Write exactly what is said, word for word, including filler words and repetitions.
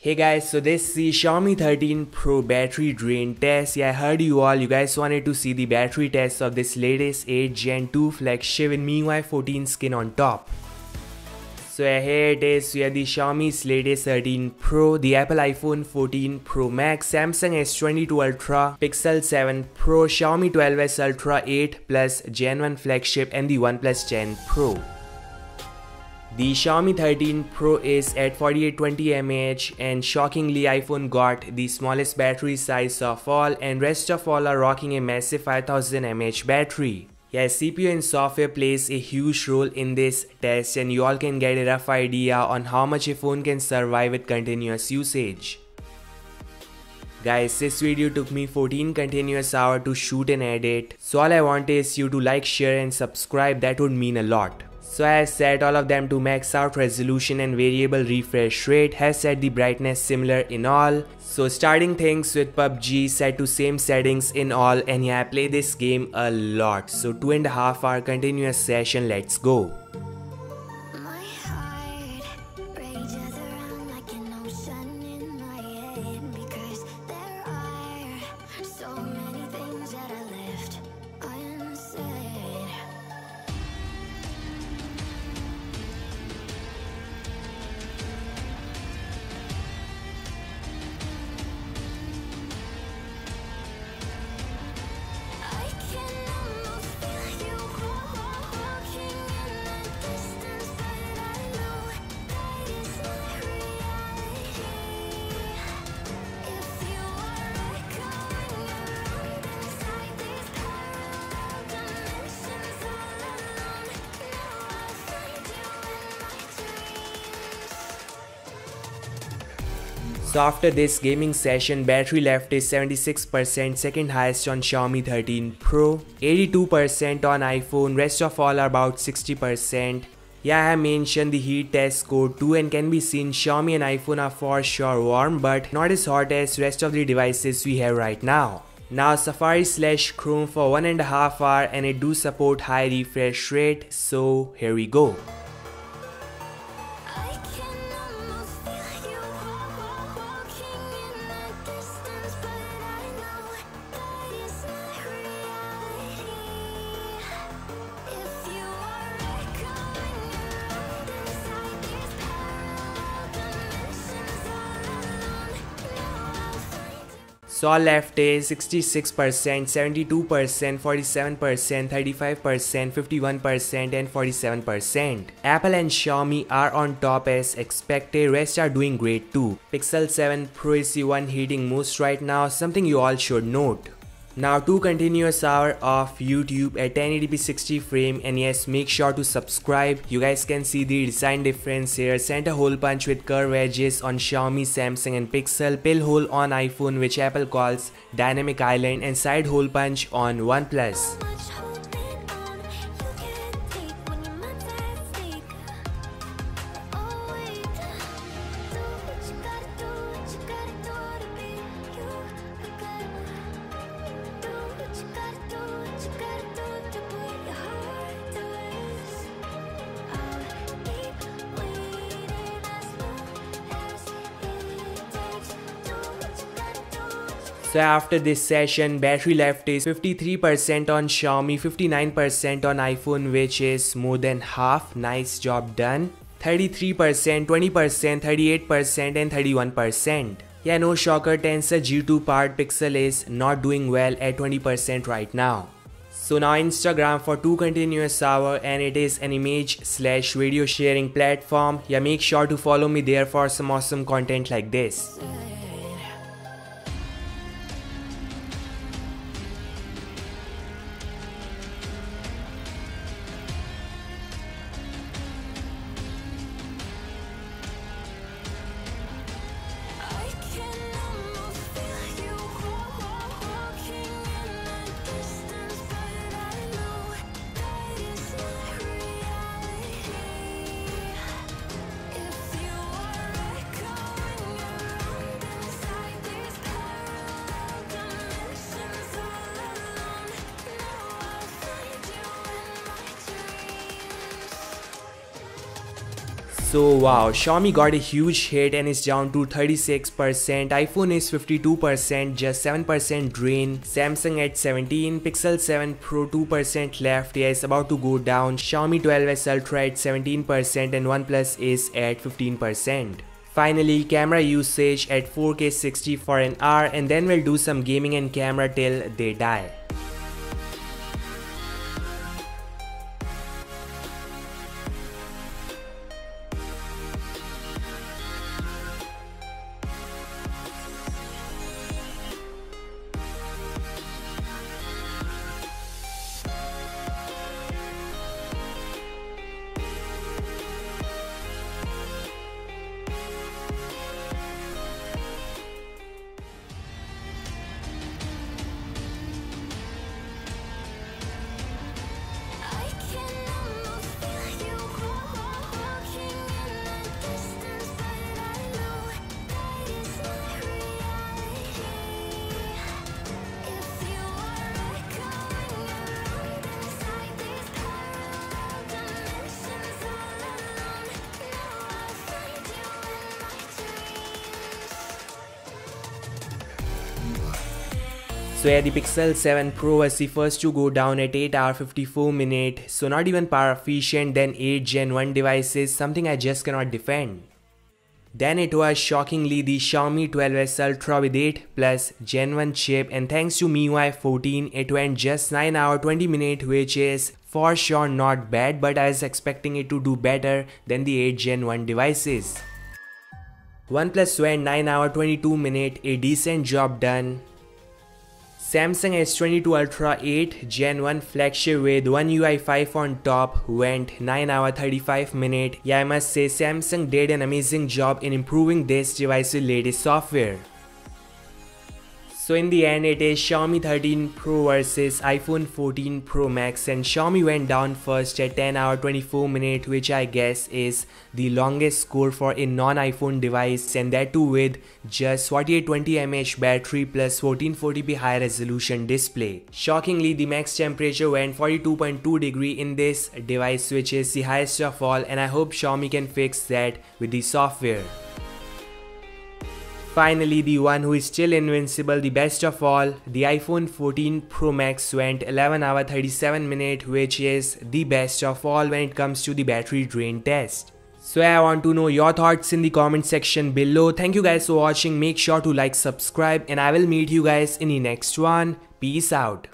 Hey guys, so this is the Xiaomi thirteen Pro battery drain test. Yeah, I heard you all, you guys wanted to see the battery test of this latest eight gen two flagship in M I U I fourteen skin on top. So yeah, here it is. So yeah, the Xiaomi's latest thirteen Pro, the Apple iPhone fourteen Pro Max, Samsung S twenty-two Ultra, Pixel seven Pro, Xiaomi twelve S Ultra eight Plus Gen one flagship and the OnePlus ten Pro. The Xiaomi thirteen Pro is at forty-eight twenty milliamp hours and shockingly iPhone got the smallest battery size of all and rest of all are rocking a massive five thousand milliamp hour battery. Yes, C P U and software plays a huge role in this test and you all can get a rough idea on how much a phone can survive with continuous usage. Guys, this video took me fourteen continuous hours to shoot and edit, so all I want is you to like, share and subscribe, that would mean a lot. So I have set all of them to max out resolution and variable refresh rate, has set the brightness similar in all. So starting things with P U B G, set to same settings in all, and yeah, I play this game a lot. So two and a half hour continuous session, let's go. So after this gaming session, battery left is seventy-six percent, second highest on Xiaomi thirteen Pro, eighty-two percent on iPhone, rest of all are about sixty percent. Yeah, I have mentioned the heat test score too and can be seen Xiaomi and iPhone are for sure warm but not as hot as rest of the devices we have right now. Now Safari slash Chrome for one and a half hour and it do support high refresh rate, so here we go. So all left is sixty-six percent, seventy-two percent, forty-seven percent, thirty-five percent, fifty-one percent and forty-seven percent. Apple and Xiaomi are on top as expected, rest are doing great too. Pixel seven Pro is the one hitting most right now, something you all should note. Now two continuous hours of YouTube at ten eighty p sixty frame and yes, make sure to subscribe. You guys can see the design difference here. Center hole punch with curved edges on Xiaomi, Samsung and Pixel. Pill hole on iPhone which Apple calls Dynamic Island and side hole punch on OnePlus. So after this session, battery left is fifty-three percent on Xiaomi, fifty-nine percent on iPhone which is more than half, nice job done, thirty-three percent, twenty percent, thirty-eight percent and thirty-one percent. Yeah, no shocker, Tensor G two part Pixel is not doing well at twenty percent right now. So now Instagram for two continuous hours and it is an image slash video sharing platform. Yeah, make sure to follow me there for some awesome content like this. So wow, Xiaomi got a huge hit and is down to thirty-six percent, iPhone is fifty-two percent, just seven percent drain, Samsung at seventeen, Pixel seven Pro two percent left, yeah it's about to go down, Xiaomi twelve S Ultra at seventeen percent and OnePlus is at fifteen percent. Finally, camera usage at four K sixty for an hour, and then we'll do some gaming and camera till they die. So yeah, the Pixel seven Pro was the first to go down at eight hour fifty-four minute, so not even power efficient than eight gen one devices, something I just cannot defend. Then it was shockingly the Xiaomi twelve S Ultra with eight plus gen one chip, and thanks to M I U I fourteen it went just nine hour twenty minute, which is for sure not bad, but I was expecting it to do better than the eight gen one devices. OnePlus went nine hour twenty-two minute, a decent job done. Samsung S twenty-two Ultra eight gen one flagship with One U I five on top went nine hour thirty-five minute. Yeah, I must say Samsung did an amazing job in improving this device's latest software. So in the end, it is Xiaomi thirteen Pro versus iPhone fourteen Pro Max, and Xiaomi went down first at ten hour twenty-four minute, which I guess is the longest score for a non-iPhone device, and that too with just forty-eight twenty milliamp hour battery plus fourteen forty p high resolution display. Shockingly, the max temperature went forty-two point two degree in this device, which is the highest of all, and I hope Xiaomi can fix that with the software. Finally, the one who is still invincible, the best of all, the iPhone fourteen Pro Max went eleven hour thirty-seven minute, which is the best of all when it comes to the battery drain test. So I want to know your thoughts in the comment section below. Thank you guys for watching. Make sure to like, subscribe, and I will meet you guys in the next one. Peace out.